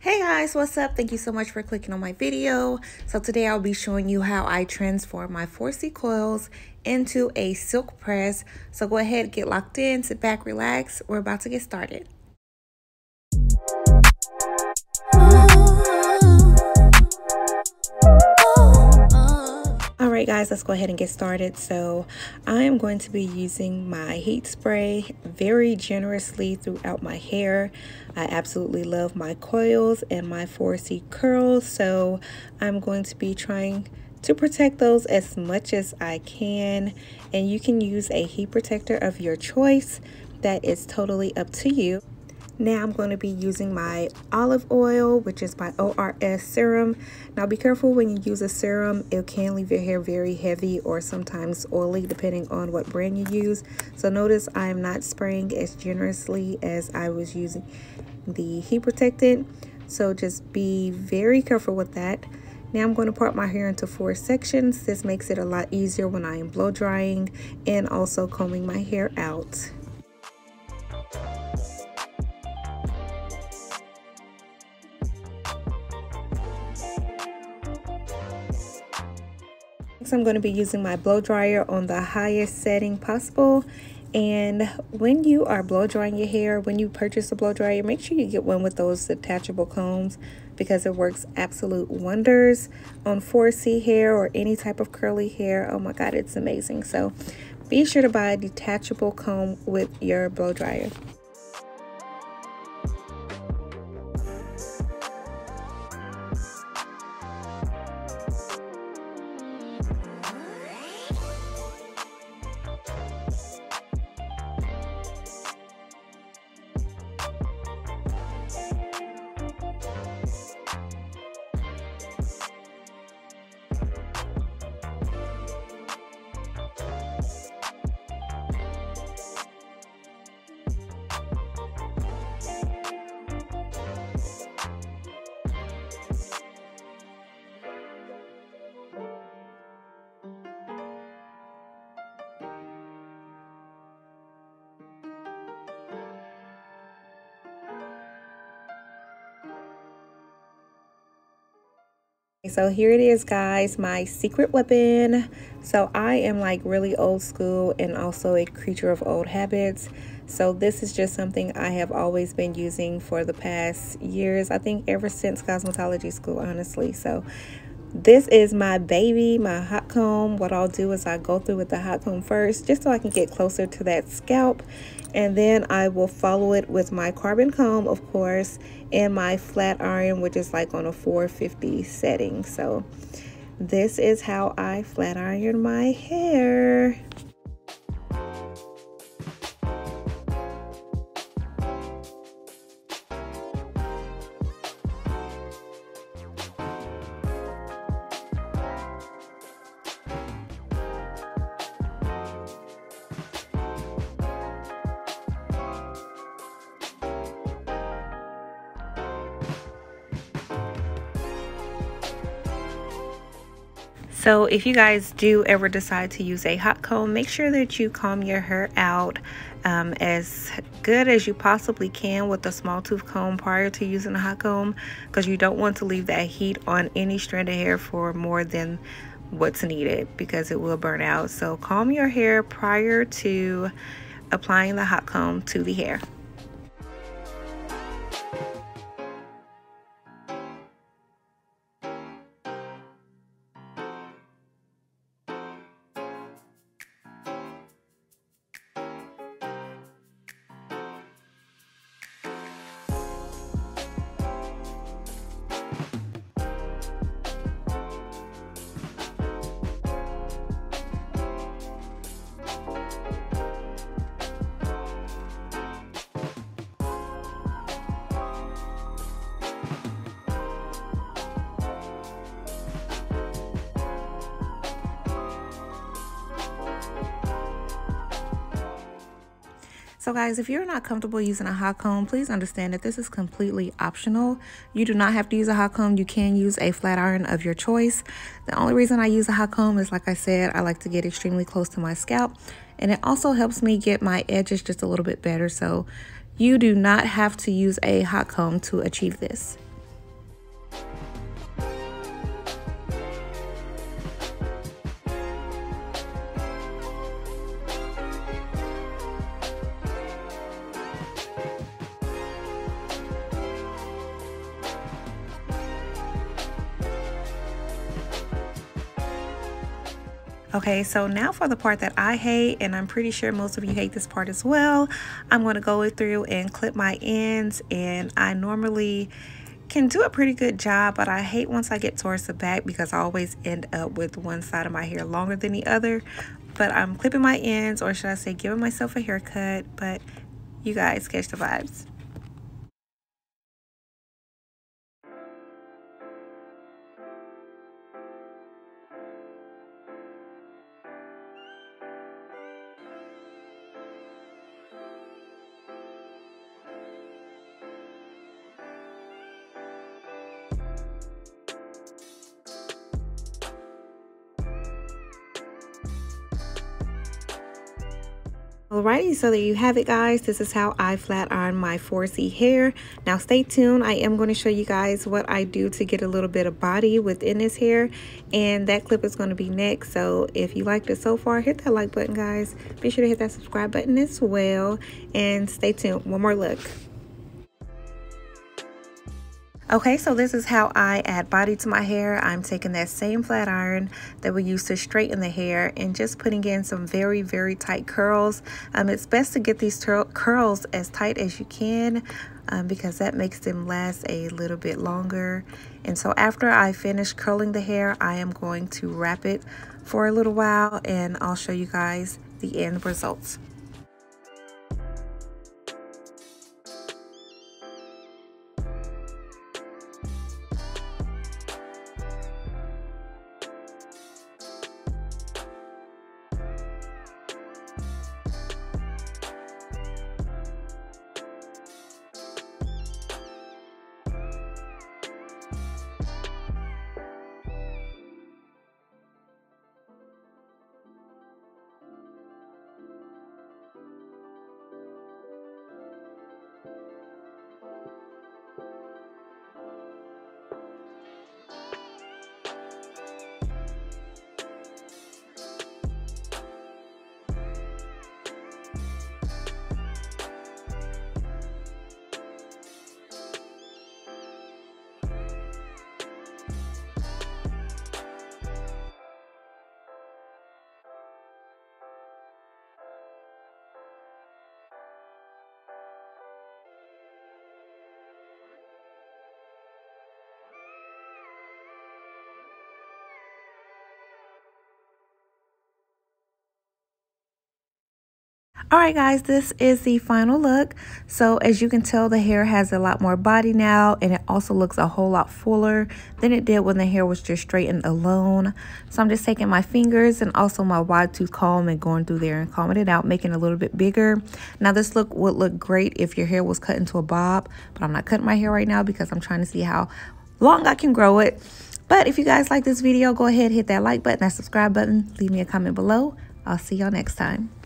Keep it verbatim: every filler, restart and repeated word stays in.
Hey guys, what's up? Thank you so much for clicking on my video. So today I'll be showing you how I transform my four C coils into a silk press. So go ahead, get locked in, sit back, relax. We're about to get started. All right guys, let's go ahead and get started. So I am going to be using my heat spray very generously throughout my hair. I absolutely love my coils and my four C curls, so I'm going to be trying to protect those as much as I can, and you can use a heat protector of your choice. That is totally up to you. Now I'm going to be using my olive oil, which is my O R S serum. Now be careful when you use a serum. It can leave your hair very heavy or sometimes oily depending on what brand you use. So notice I am not spraying as generously as I was using the heat protectant. So just be very careful with that. Now I'm going to part my hair into four sections. This makes it a lot easier when I am blow drying and also combing my hair out. I'm going to be using my blow dryer on the highest setting possible, and when you are blow drying your hair, when you purchase a blow dryer, make sure you get one with those detachable combs because it works absolute wonders on four C hair or any type of curly hair. Oh my god, it's amazing. So be sure to buy a detachable comb with your blow dryer. So here it is guys, my secret weapon. So I am like really old school and also a creature of old habits, so this is just something I have always been using for the past years, I think ever since cosmetology school honestly. So this is my baby, my hot comb. What I'll do is I go through with the hot comb first just so I can get closer to that scalp, and then I will follow it with my carbon comb of course and my flat iron, which is like on a four fifty setting. So this is how I flat iron my hair. So if you guys do ever decide to use a hot comb, make sure that you comb your hair out um, as good as you possibly can with a small tooth comb prior to using a hot comb, because you don't want to leave that heat on any strand of hair for more than what's needed because it will burn out. So comb your hair prior to applying the hot comb to the hair. So guys, if you're not comfortable using a hot comb, please understand that this is completely optional. You do not have to use a hot comb. You can use a flat iron of your choice. The only reason I use a hot comb is, like I said, I like to get extremely close to my scalp, and it also helps me get my edges just a little bit better. So you do not have to use a hot comb to achieve this. Okay, so now for the part that I hate, and I'm pretty sure most of you hate this part as well. I'm going to go through and clip my ends, and I normally can do a pretty good job, but I hate once I get towards the back because I always end up with one side of my hair longer than the other. But I'm clipping my ends, or should I say giving myself a haircut, but you guys catch the vibes. Alrighty, so there you have it, guys. This is how I flat iron my four C hair. Now stay tuned, I am going to show you guys what I do to get a little bit of body within this hair, and that clip is going to be next. So if you liked it so far, hit that like button, guys. Be sure to hit that subscribe button as well, and stay tuned. One more look. Okay, so this is how I add body to my hair. I'm taking that same flat iron that we used to straighten the hair and just putting in some very, very tight curls. Um, it's best to get these curls as tight as you can um, because that makes them last a little bit longer. And so after I finish curling the hair, I am going to wrap it for a little while, and I'll show you guys the end results. Alright guys, this is the final look. So as you can tell, the hair has a lot more body now, and it also looks a whole lot fuller than it did when the hair was just straightened alone. So I'm just taking my fingers and also my wide tooth comb and going through there and combing it out, making it a little bit bigger. Now this look would look great if your hair was cut into a bob, but I'm not cutting my hair right now because I'm trying to see how long I can grow it. But if you guys like this video, go ahead, hit that like button, that subscribe button, leave me a comment below. I'll see y'all next time.